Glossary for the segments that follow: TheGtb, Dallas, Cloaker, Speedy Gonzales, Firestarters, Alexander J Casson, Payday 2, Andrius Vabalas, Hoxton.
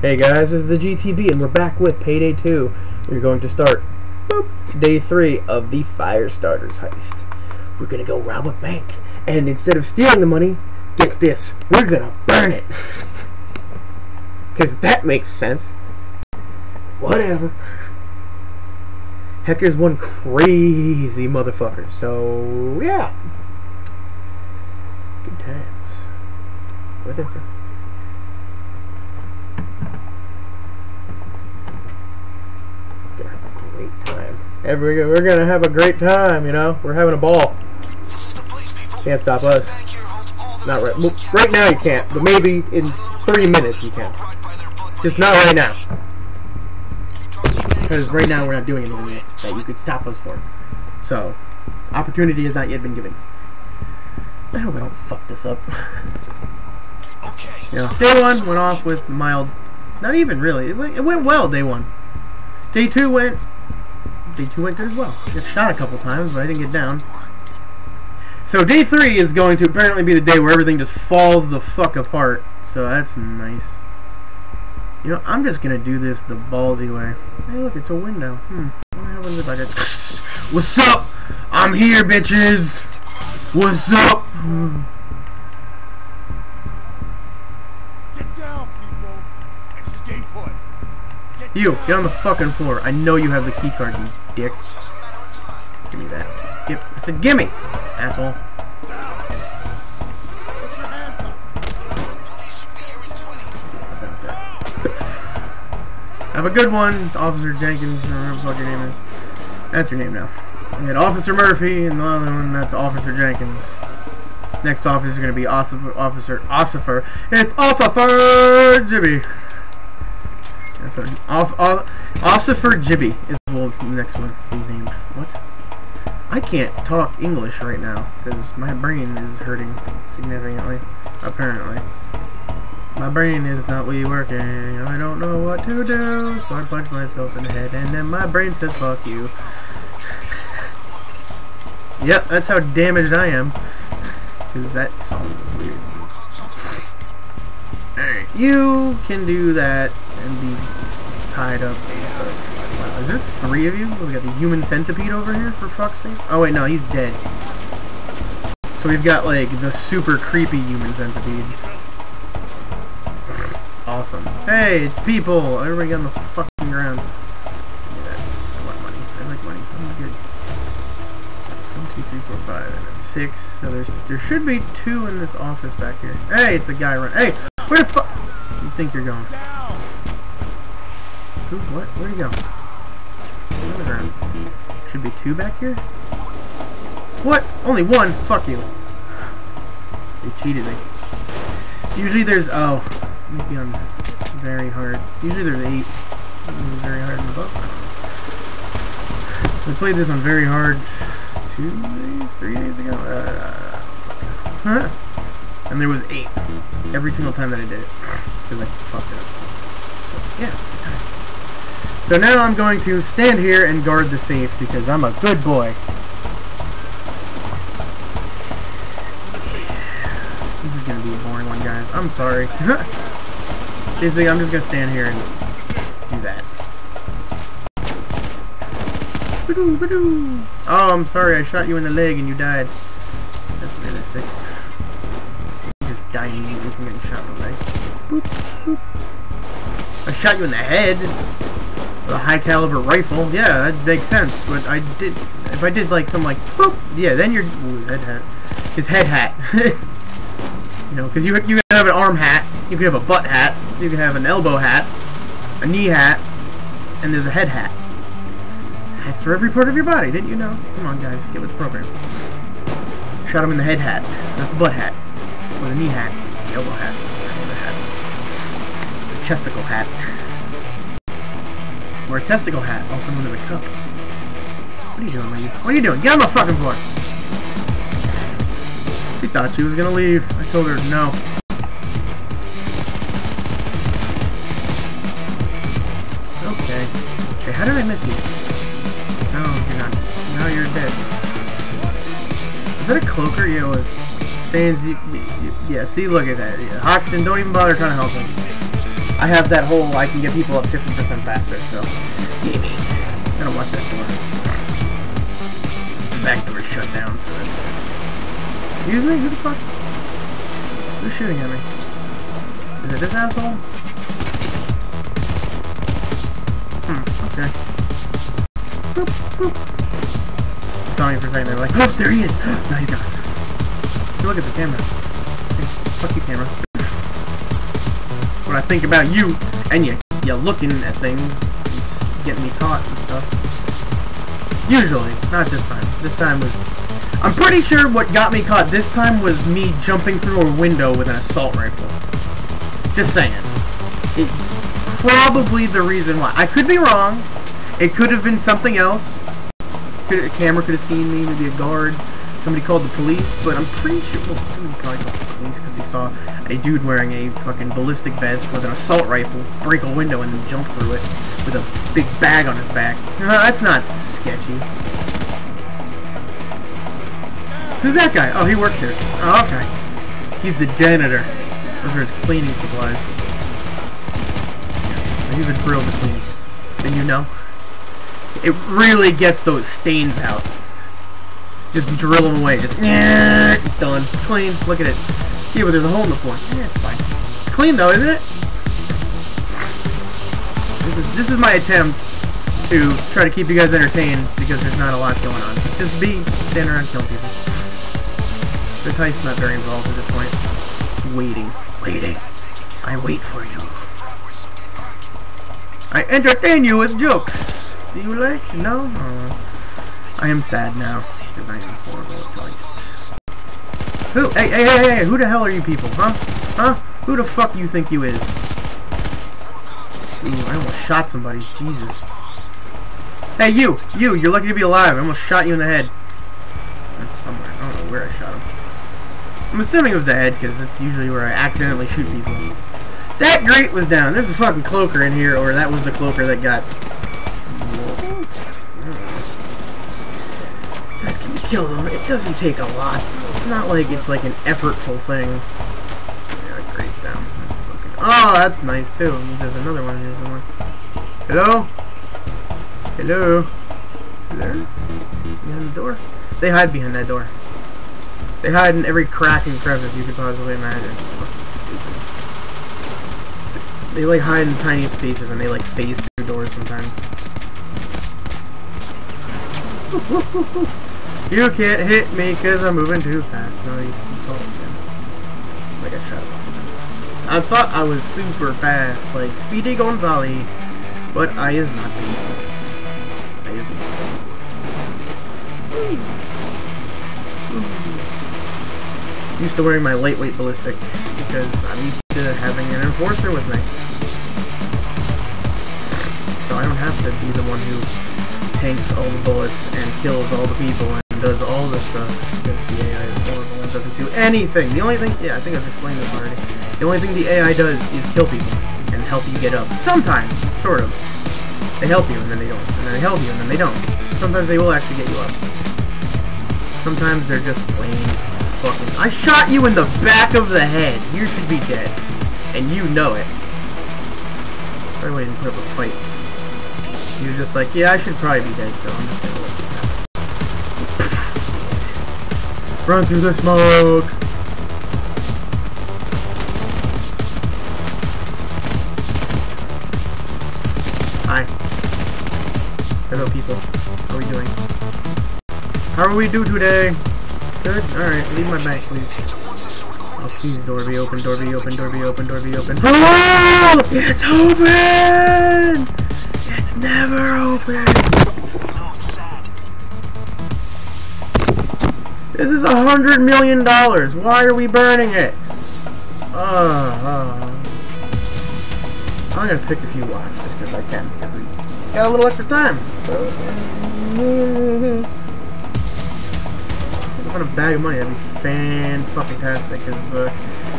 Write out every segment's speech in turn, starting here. Hey guys, this is the GTB and we're back with Payday 2. We're going to start Day 3 of the Firestarters heist. We're going to go rob a bank, and instead of stealing the money, get this, we're going to burn it. Because that makes sense. Whatever. Hector's one crazy motherfucker, so yeah. Good times. Whatever. We're gonna have a great time, you know. We're having a ball. Can't stop us. Not right. Well, right now you can't, but maybe in 3 minutes you can. Just not right now. Because right now we're not doing anything yet that you could stop us for. So, opportunity has not yet been given. I hope I don't fuck this up. You know, day one went off with mild. Not even really. It went well. Day one. Day two went good as well. Got shot a couple times, but I didn't get down. So day 3 is going to apparently be the day where everything just falls the fuck apart. So that's nice. You know, I'm just gonna do this the ballsy way. Hey, look, it's a window. What happens if I just? What's up? I'm here, bitches. What's up? Get down, people. Escape hood. You, get on the fucking floor. I know you have the key card, you dick. Give me that. Give, I said gimme, asshole. Have a good one, Officer Jenkins, or whatever the fuck your name is. That's your name now. We had Officer Murphy, and the other one, that's Officer Jenkins. Next officer is going to be Officer Ossifer. It's Officer Jimmy. That's what Ossifer Jibby is the next one be named. What? I can't talk English right now because my brain is hurting significantly. Apparently, my brain is not really working. I don't know what to do, so I punch myself in the head, and then my brain says "fuck you." Yep, that's how damaged I am. Because that song was weird. Alright, you can do that and be tied up. Wow, is there 3 of you? We got the human centipede over here, for fuck's sake. Oh wait, no, he's dead. So we've got like the super creepy human centipede. Awesome. Hey, it's people! Everybody on the fucking ground. Give me that. I want money. I like money. I'm good. 1, 2, 3, 4, 5, and then 6. So there should be 2 in this office back here. Hey, it's a guy running. Hey! Where the fuck you think you're going? Who? What? Where'd you go? On the ground. Should be 2 back here? What? Only 1? Fuck you. They cheated me. Usually there's... Oh. Maybe I'm very hard. Usually there's 8. Very hard in the book. We played this on very hard 3 days ago? Huh? And there was 8 every single time that I did it, because I fucked it up. So, yeah. So now I'm going to stand here and guard the safe, because I'm a good boy. This is going to be a boring one, guys. I'm sorry. Basically, I'm just going to stand here and do that. Oh, I'm sorry. I shot you in the leg and you died. That's really sick. Dying, you can get shot in the leg. Boop, boop. I shot you in the head with a high caliber rifle. Yeah, that makes sense. But I did, if I did like some like boop, yeah, then you're ooh, head hat. His head hat. You know, because you can have an arm hat, you can have a butt hat, you can have an elbow hat, a knee hat, and there's a head hat. That's for every part of your body, didn't you know? Come on, guys, get with the program. Shot him in the head hat, not the butt hat. With a knee hat, the elbow hat, the hat, the chesticle hat, or a testicle hat, also known as a cup. What are you doing, lady? What are you doing? Get on the fucking floor! She thought she was gonna leave. I told her no. Okay. Okay, how did I miss you? No, you're not. No, you're dead. Is that a cloaker? Yeah, it was. Fans, yeah, see, look at that. Yeah. Hoxton, don't even bother trying to help him. I have that whole I can get people up 50% faster, so yeah. Gotta watch that door. The back door shut down, so it's... Excuse me? Who the fuck? Who's shooting at me? Is it this asshole? Okay. Boop, boop. Saw me for a second, they were like, oh, there he is! No, he's not. Look at the camera. Fuck you, camera. When I think about you, and you looking at things, getting me caught and stuff. Usually, not this time. This time was... I'm pretty sure what got me caught this time was me jumping through a window with an assault rifle. Just saying. It... probably the reason why. I could be wrong. It could have been something else. A camera could have seen me, maybe a guard. Somebody called the police, but I'm pretty sure somebody probably called the police because they saw a dude wearing a fucking ballistic vest with an assault rifle break a window and then jump through it with a big bag on his back. No, that's not sketchy. Who's that guy? Oh, he works here. Oh, okay. He's the janitor. Those are his cleaning supplies. You've been thrilled with me. Then you know. It really gets those stains out. Just drill them away. Just done. Clean. Look at it. Yeah, but there's a hole in the floor. Yeah, it's fine. It's clean though, isn't it? This is my attempt to try to keep you guys entertained because there's not a lot going on. Just be standing around killing people. The heist's not very involved at this point. Waiting. Waiting. I wait for you. I entertain you with jokes. Do you like? No? I am sad now, because I am horrible at telling jokes. Who? Hey, hey, hey, hey, who the hell are you people, huh? Huh? Who the fuck you think you is? Ooh, I almost shot somebody, Jesus. Hey, you, you're lucky to be alive. I almost shot you in the head. Somewhere, I don't know where I shot him. I'm assuming it was the head, because that's usually where I accidentally shoot people. That grate was down. There's a fucking cloaker in here, or that was the cloaker that got... Guys, can we kill them? It doesn't take a lot. It's not like it's like an effortful thing. Yeah, that grate's down. Oh, that's nice too. There's another one here somewhere. Hello? Hello? There? Behind the door? They hide behind that door. They hide in every crack and crevice you could possibly imagine. They like hide in tiny spaces and they like phase through doors sometimes. You can't hit me because I'm moving too fast. No, you can call it again. Like I shot him. I thought I was super fast, like Speedy Gonzales, but I is not. I is not. Used to wearing my lightweight ballistic because I'm used to having an enforcer with me. So I don't have to be the one who tanks all the bullets and kills all the people and does all this stuff. Because the AI is horrible and doesn't do anything. The only thing, yeah, I think I've explained this already. The only thing the AI does is kill people and help you get up. Sometimes, sort of. They help you and then they don't. And then they help you and then they don't. Sometimes they will actually get you up. Sometimes they're just plain fucking... I shot you in the back of the head. You should be dead. And you know it. Probably didn't put up a fight. You're just like, yeah, I should probably be dead, so I'm just gonna let you know. Run through the smoke! Hi. Hello, people. How are we doing? How are we do today? Good? Alright, leave my bag, please. Oh, please, door be open, door be open, door be open, door be open. Oh! It's open! It's never open! This is $100 million. Why are we burning it? I'm gonna pick a few watches just because I can, because we got a little extra time. If I had a bag of money, that'd be fan-fucking-tastic, because,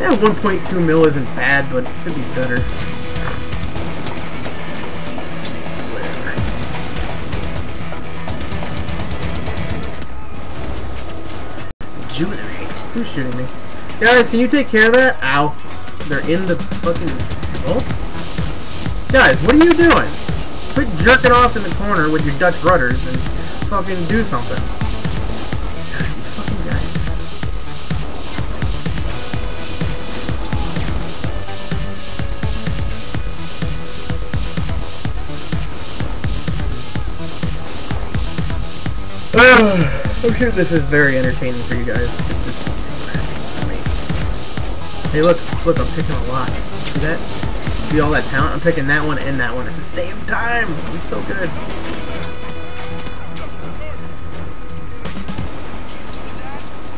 yeah, 1.2 mil isn't bad, but it could be better. Whatever. Jewelry. Who's shooting me? Guys, can you take care of that? Ow. They're in the fucking... Oh? Guys, what are you doing? Quit jerking off in the corner with your Dutch rudders and fucking do something. God, you fucking guys. I'm sure this is very entertaining for you guys. This is hey, look, I'm picking a lot. See that? See all that talent? I'm picking that one and that one at the same time! I'm so good.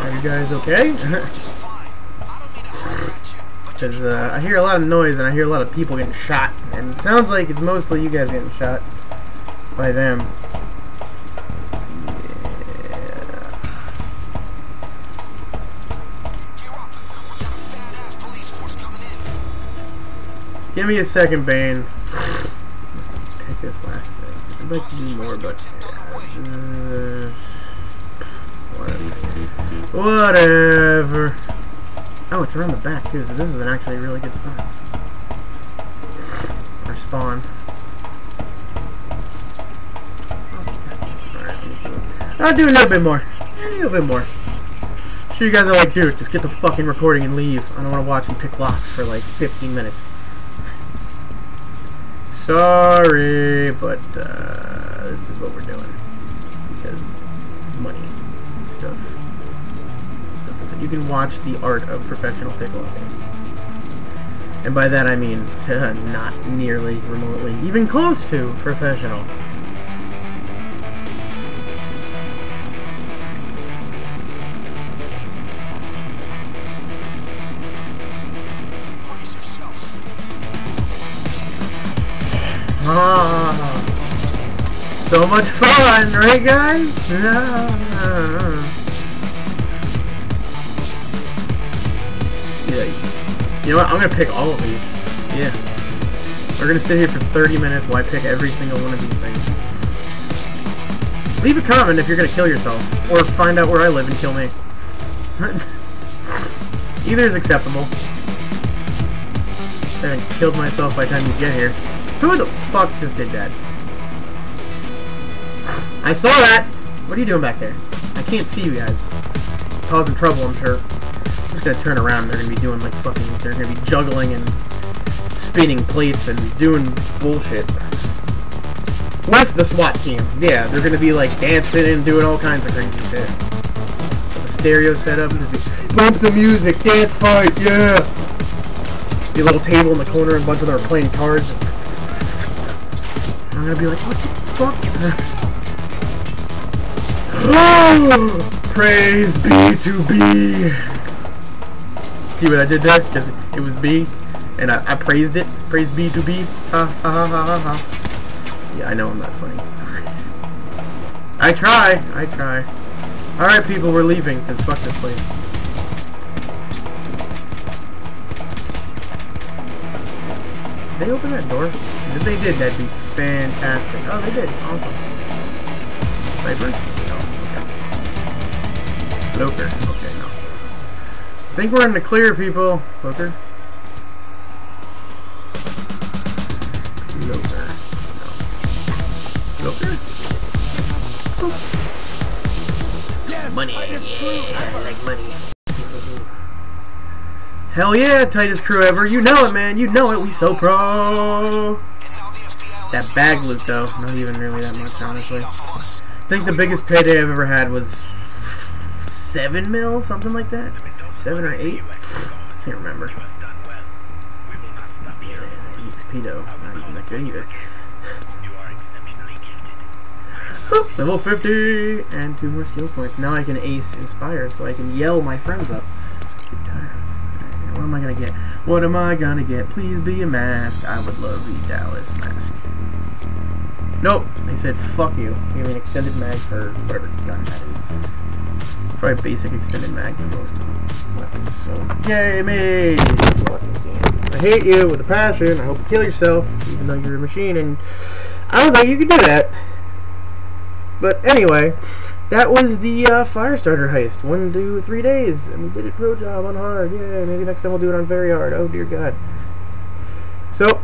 Are you guys okay? Because I hear a lot of noise and I hear a lot of people getting shot. And it sounds like it's mostly you guys getting shot by them. Give me a second, Bane. Let's take this last thing. I'd like to do more, but... whatever. Oh, it's around the back, too, so this is an actually really good spot. Or spawn. I'll do a little bit more. A little bit more. I'm sure you guys are like, dude, just get the fucking recording and leave. I don't want to watch and pick locks for like 15 minutes. Sorry, but this is what we're doing because money stuff. So you can watch the art of professional picklock, and by that I mean not nearly, remotely, even close to professional. Ah, so much fun, right guys? Yeah. You know what? I'm gonna pick all of these. Yeah. We're gonna sit here for 30 minutes while I pick every single one of these things. Leave a comment if you're gonna kill yourself, or find out where I live and kill me. Either is acceptable. I haven't killed myself by the time you get here. Who the fuck just did that? I saw that! What are you doing back there? I can't see you guys. Causing trouble, I'm sure. I'm just gonna turn around and they're gonna be doing like fucking... They're gonna be juggling and spinning plates and doing bullshit. With the SWAT team. Yeah, they're gonna be like dancing and doing all kinds of crazy shit. The stereo set up and just be... Bump the music! Dance fight! Yeah! Be a little table in the corner and a bunch of them are playing cards. I'm gonna be like, what the fuck? Oh, praise be to B. See what I did there? Because it was B, and I praised it. Praise be to B. Ha ha ha ha ha. Yeah, I know I'm not funny. I try. I try. All right, people, we're leaving. Cause fuck this place. Did they open that door? If they did, that'd be fantastic. Oh, they did. Awesome. Sniper? No. Okay. Loker. Okay, no. I think we're in the clear, people. Loker? Loker. No. Loker? Oh. Yes, money. Yeah, I like money. Hell yeah, Titus Crew ever. You know it, man. You know it. We so pro. That bag loot, though. Not even really that much, honestly. I think the biggest payday I've ever had was 7 mil, something like that. 7 or 8? I can't remember. EXP, though. Not even that good either. Oop, level 50! And 2 more skill points. Now I can ace Inspire, so I can yell my friends up. Good times. What am I gonna get? What am I gonna get? Please be a mask. I would love the Dallas mask. Nope. They said fuck you. Give me an extended mag for whatever gun that is. Probably basic extended mag for most weapons. So yay me! I hate you with a passion. I hope you kill yourself, even though you're a machine. And I don't think you can do that. But anyway. That was the Firestarter heist. 1, 2, 3 days. And we did it pro job on hard. Yeah, maybe next time we'll do it on very hard. Oh, dear God. So,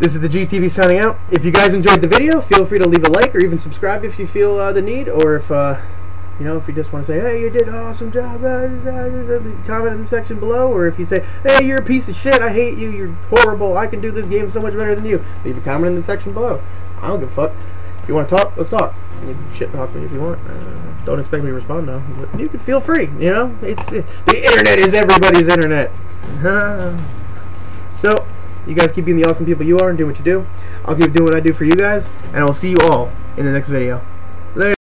This is the GTV signing out. If you guys enjoyed the video, feel free to leave a like or even subscribe if you feel the need, or if you know, if you just want to say, hey, you did an awesome job, comment in the section below, or if you say, hey, you're a piece of shit, I hate you, you're horrible, I can do this game so much better than you, leave a comment in the section below. I don't give a fuck. If you want to talk, let's talk. You can shit talk me if you want. Don't expect me to respond though, but you can feel free, you know? The internet is everybody's internet. So, you guys keep being the awesome people you are and doing what you do. I'll keep doing what I do for you guys, and I'll see you all in the next video. Later.